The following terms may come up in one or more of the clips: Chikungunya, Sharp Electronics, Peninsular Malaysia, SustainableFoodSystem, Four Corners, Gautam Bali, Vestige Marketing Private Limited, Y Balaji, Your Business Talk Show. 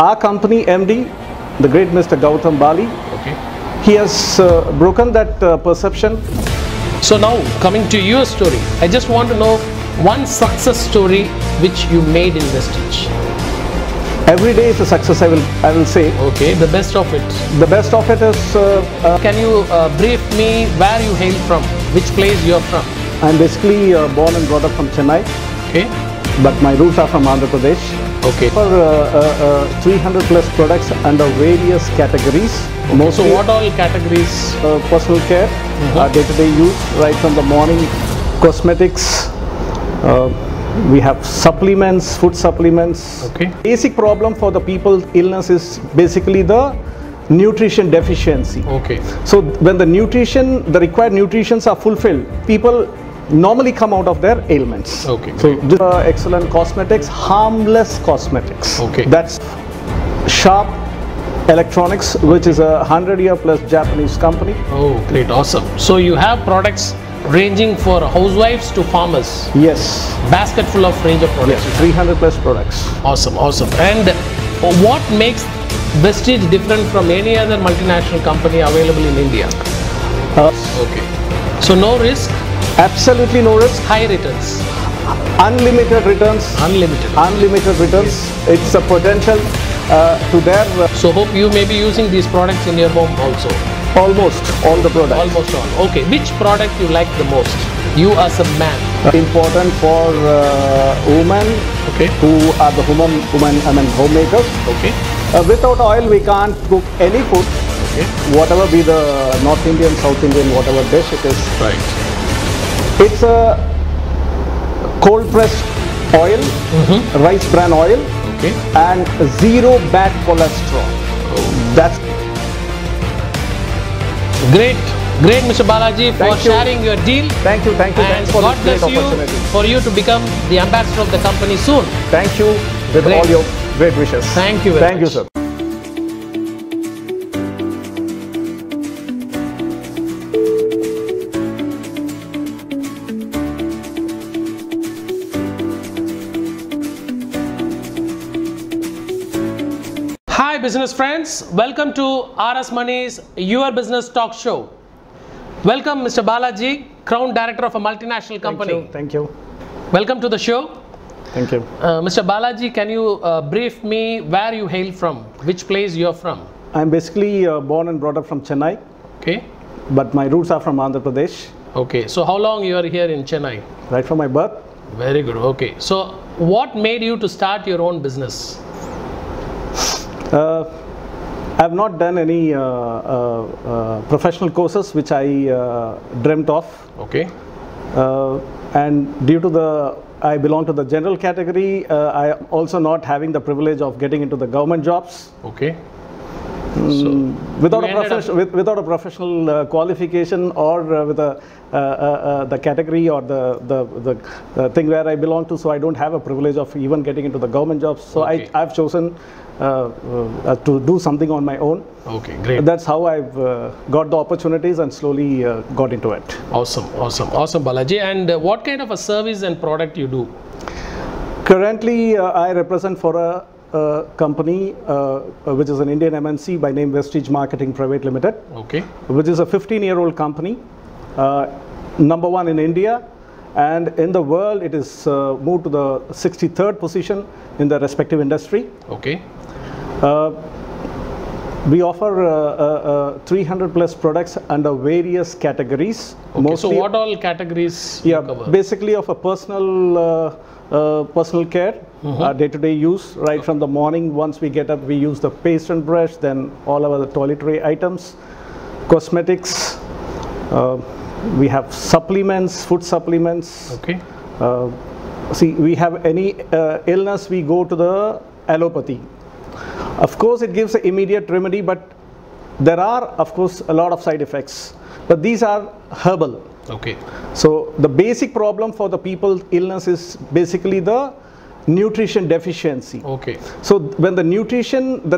Our company MD, the great Mr. Gautam Bali, he has broken that perception. So now, coming to your story, I just want to know one success story which you made in Vestige. Every day is a success, I will say. Okay, the best of it. The best of it is... can you brief me where you hail from? Which place you are from? I'm basically born and brought up from Chennai. Okay. But my roots are from Andhra Pradesh. Okay. For 300 plus products under various categories. Okay. Mostly, so what all categories? Personal care, day-to-day use, right from the morning, cosmetics, we have supplements, food supplements. Okay. Basic problem for the people, illness is basically the nutrition deficiency. Okay. So when the nutrition, the required nutrients are fulfilled, people normally come out of their ailments. Okay. So this, excellent cosmetics, harmless cosmetics. Okay. That's Sharp Electronics, which is a 100-year plus Japanese company. Oh, great, awesome. So you have products ranging for housewives to farmers. Yes. Basket full of range of products. Yes, 300 plus products. Awesome, awesome. And what makes Vestige different from any other multinational company available in India? Okay. So no risk? Absolutely no risk. High returns? Unlimited returns. Unlimited. Unlimited returns. Yes. It's a potential to their... So hope you may be using these products in your home also. Almost all the products. Almost all. Okay. Which product you like the most? You as a man. Important for women, who are the homemakers. Okay. Without oil, we can't cook any food. Okay. Whatever be the North Indian, South Indian, whatever dish it is. Right. It's a cold pressed oil, rice bran oil, and zero bad cholesterol. Oh. That's great, great Mr. Balaji for sharing your deal. Thank you, thank you. And thanks for God bless you for you to become the ambassador of the company soon. Thank you with all your great wishes. Thank you very much. Thank you, sir. Hi business friends, welcome to RS Money's Your Business Talk Show. Welcome Mr. Balaji, Crown Director of a multinational company. Thank you. Welcome to the show. Thank you. Mr. Balaji, can you brief me where you hail from? Which place you are from? I'm basically born and brought up from Chennai. Okay. But my roots are from Andhra Pradesh. Okay. So how long you are here in Chennai? Right from my birth. Very good. Okay. So what made you to start your own business? I have not done any professional courses which I dreamt of. Okay. And due to I belong to the general category, I am also not having the privilege of getting into the government jobs. Okay. So without a professional qualification or with the category or the thing where I belong to, so I don't have a privilege of even getting into the government jobs. So I've chosen to do something on my own. Okay, great. That's how I've got the opportunities and slowly got into it. Awesome, awesome, awesome, Balaji. And what kind of a service and product you do? Currently, I represent for a company which is an Indian MNC by name Vestige Marketing Private Limited, which is a 15-year-old company, number one in India, and in the world it is moved to the 63rd position in the respective industry. Okay. We offer 300 plus products under various categories. Okay, mostly, so what all categories? Yeah, basically of a personal care, day-to-day use, right from the morning. Once we get up, we use the paste and brush, then all of the toiletry items, cosmetics, we have supplements, food supplements. Okay. See, we have any illness, we go to the allopathy. Of course, it gives an immediate remedy, but there are, of course, a lot of side effects. But these are herbal. Okay. So the basic problem for the people, illness is basically the nutrition deficiency. Okay. So when the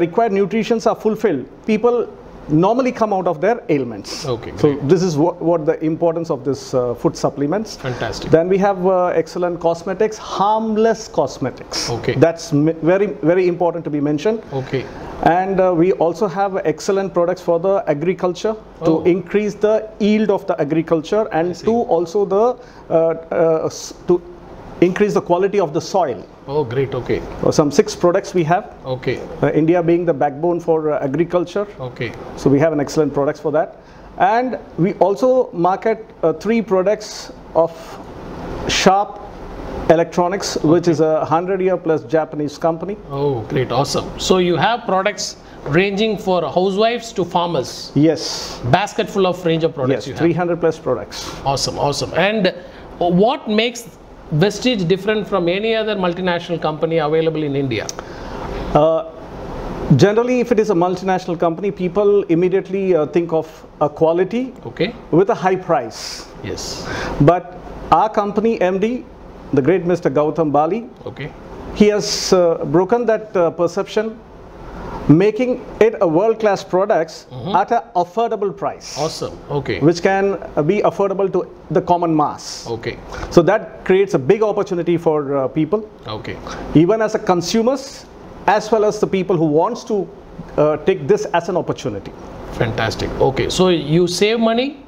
required nutrients are fulfilled, people normally come out of their ailments. Okay. So this is what the importance of this food supplements. Fantastic. Then we have excellent cosmetics, harmless cosmetics. Okay. That's very, very important to be mentioned. Okay. And we also have excellent products for the agriculture to increase the yield of the agriculture and to also the to increase the quality of the soil. Oh, great. Okay. So some 6 products we have. Okay. India being the backbone for agriculture. Okay. So we have an excellent products for that, and we also market 3 products of Sharp Electronics, which is a 100-year-plus Japanese company. Oh, great! Awesome. So you have products ranging for housewives to farmers. Yes. Basket full of range of products. Yes, 300-plus products. Awesome, awesome. And what makes Vestige different from any other multinational company available in India? Generally, if it is a multinational company, people immediately think of a quality with a high price. Yes. But our company MD, the great Mr. Gautam Bali, he has broken that perception, making it a world-class products at an affordable price. Awesome. Okay. Which can be affordable to the common mass. Okay. So that creates a big opportunity for people. Okay. Even as a consumers, as well as the people who wants to take this as an opportunity. Fantastic. Okay. So you save money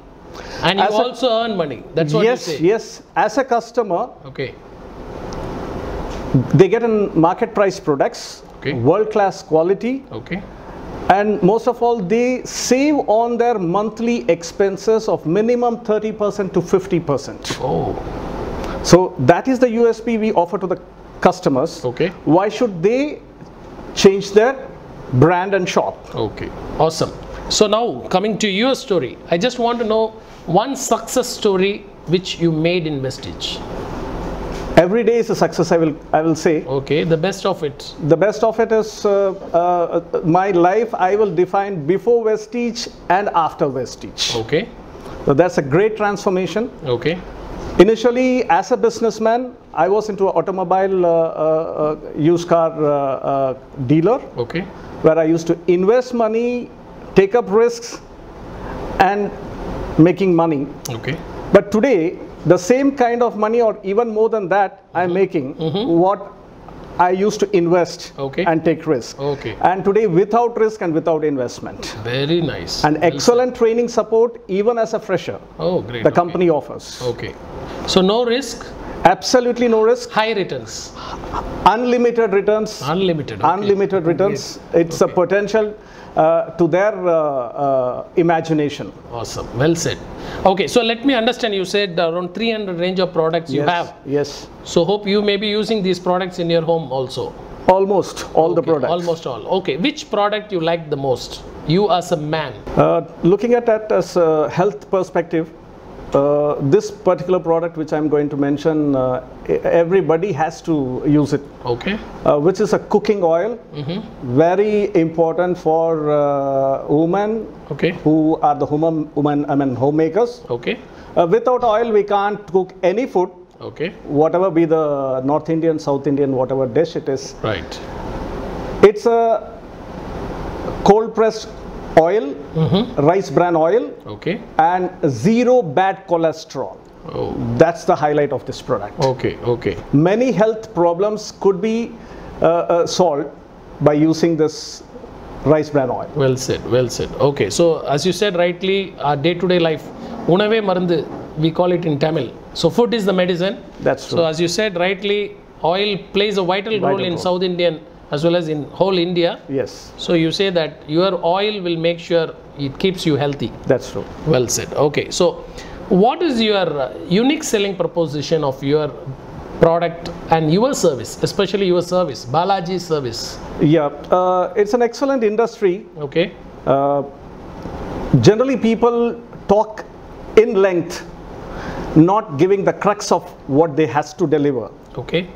and you also earn money. That's what you say. Yes. As a customer, they get in market price products, world-class quality, and most of all, they save on their monthly expenses of minimum 30% to 50%. Oh. So that is the USP we offer to the customers. Okay. Why should they change their brand and shop? Okay. Awesome. So now coming to your story, I just want to know one success story which you made in Vestige. Every day is a success, I will say. Okay, the best of it. The best of it is my life I will define before Vestige and after Vestige. Okay. So that's a great transformation. Okay. Initially, as a businessman, I was into an automobile used car dealer. Okay. Where I used to invest money, take up risks and making money. Okay. But today, the same kind of money or even more than that I'm making what I used to invest and take risk. Okay. And today without risk and without investment. Very nice. And excellent training support even as a fresher. Oh, great. The company offers. Okay. So no risk? Absolutely no risk. High returns? Unlimited returns. Unlimited. Unlimited returns. It's a potential to their imagination. Awesome. Well said. Okay, so let me understand, you said around 300 range of products you have. Yes. So hope you may be using these products in your home also. Almost all the products. Almost all. Okay. Which product you like the most? You as a man. Looking at that as a health perspective, this particular product which I'm going to mention, everybody has to use it. Okay. Which is a cooking oil, very important for women who are the homemakers. Okay. Without oil, we can't cook any food. Okay. Whatever be the North Indian, South Indian, whatever dish it is. Right. It's a cold pressed oil, rice bran oil, and zero bad cholesterol. Oh. That's the highlight of this product. Okay, okay. Many health problems could be solved by using this rice bran oil. Well said, well said. Okay, so as you said rightly, our day-to-day life, unave marundu, we call it in Tamil. So food is the medicine. That's true. So as you said rightly, oil plays a vital role in South Indian as well as in whole India. Yes. So you say that your oil will make sure it keeps you healthy. That's true. Well said. Okay. So what is your unique selling proposition of your product and your service, especially your service, Balaji service? Yeah. It's an excellent industry. Okay. Generally people talk in length, not giving the crux of what they has to deliver. Okay.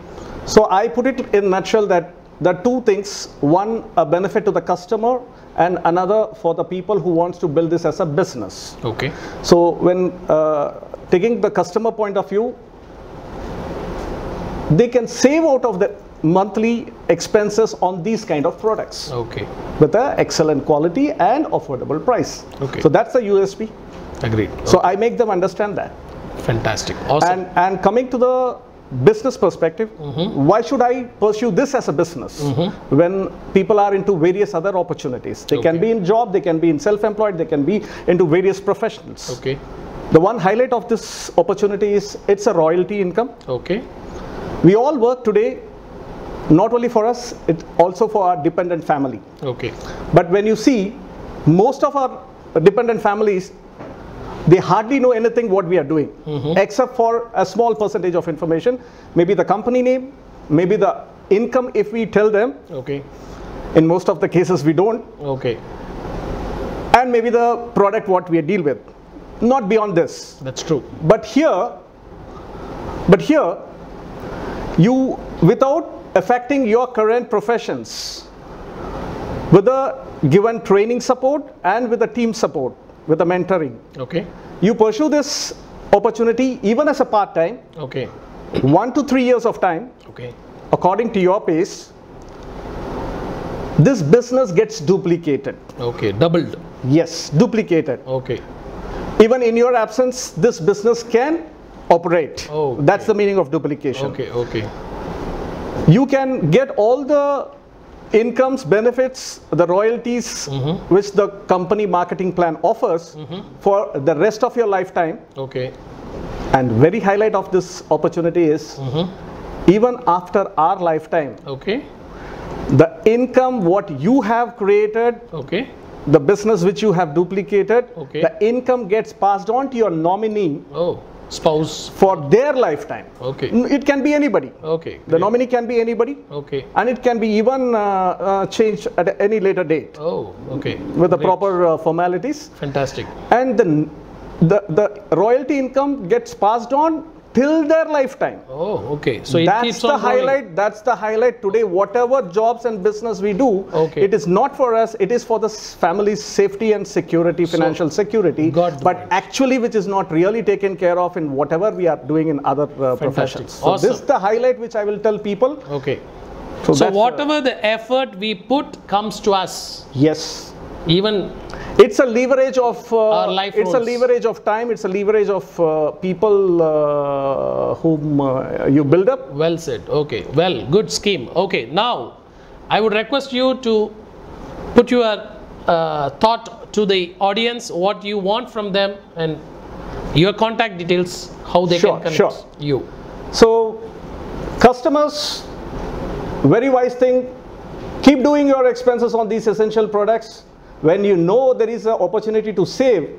So I put it in a nutshell that there are 2 things, one a benefit to the customer and another for the people who wants to build this as a business. Okay. So when taking the customer point of view, they can save out of the monthly expenses on these kind of products. Okay. With an excellent quality and affordable price. Okay. So that's the USP. Agreed. Okay. So I make them understand that. Fantastic. Awesome. And coming to the business perspective, why should I pursue this as a business when people are into various other opportunities? They can be in job, they can be in self-employed, they can be into various professionals. Okay. The one highlight of this opportunity is it's a royalty income. Okay. We all work today, not only for us, it also for our dependent family. Okay. But when you see, most of our dependent families, they hardly know anything what we are doing, except for a small percentage of information, maybe the company name, maybe the income if we tell them. Okay. In most of the cases we don't. Okay. And maybe the product what we deal with, not beyond this. That's true. But here, you, without affecting your current professions, with a given training support and with a team support, with a mentoring. Okay. You pursue this opportunity even as a part-time. Okay. 1 to 3 years of time. Okay. According to your pace, this business gets duplicated. Okay. Doubled. Yes. Duplicated. Okay. Even in your absence, this business can operate. Okay. That's the meaning of duplication. Okay. Okay. You can get all the incomes, benefits, the royalties which the company marketing plan offers for the rest of your lifetime. Okay. And very highlight of this opportunity is even after our lifetime. Okay. The income what you have created. Okay. The business which you have duplicated. Okay. The income gets passed on to your nominee. Oh. Spouse, for their lifetime. Okay. It can be anybody. Okay. The nominee can be anybody. Okay. And it can be even changed at any later date. Oh. Okay. With the proper formalities. Fantastic. And the royalty income gets passed on till their lifetime. Oh. Okay. So that's it keeps on going. Highlight. That's the highlight today. Whatever jobs and business we do, it is not for us. It is for the family's safety and security, financial security. But actually, which is not really taken care of in whatever we are doing in other professions. So this is the highlight which I will tell people. Okay. So whatever the effort we put comes to us. Yes. Even it's a leverage of our life roles. It's a leverage of time. It's a leverage of people whom you build up. Well said. Okay. Well, good scheme. Okay. Now, I would request you to put your thought to the audience. What you want from them and your contact details. How they can connect you. So, customers, very wise thing. Keep doing your expenses on these essential products. When you know there is an opportunity to save,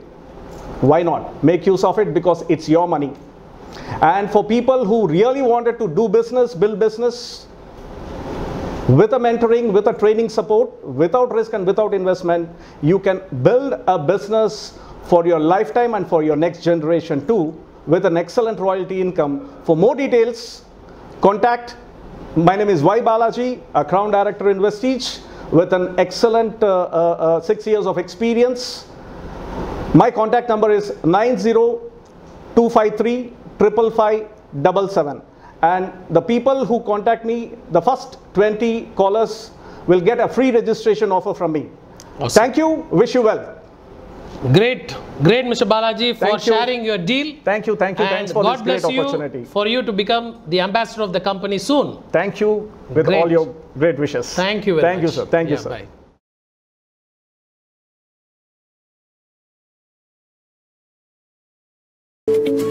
why not? Make use of it because it's your money. And for people who really wanted to do business, build business, with a mentoring, with a training support, without risk and without investment, you can build a business for your lifetime and for your next generation too, with an excellent royalty income. For more details, contact. My name is Y Balaji, a Crown Director in Vestige, with an excellent 6 years of experience. My contact number is 9025355577. And the people who contact me, the first 20 callers will get a free registration offer from me. Awesome. Thank you. Wish you well. Great. Great, Mr. Balaji, for sharing your deal. Thank you. Thank you. Thanks for this great opportunity. For you to become the ambassador of the company soon. Thank you with all your great wishes. Thank you very much. Thank you, sir. Thank you, sir. Bye. Thank you, sir.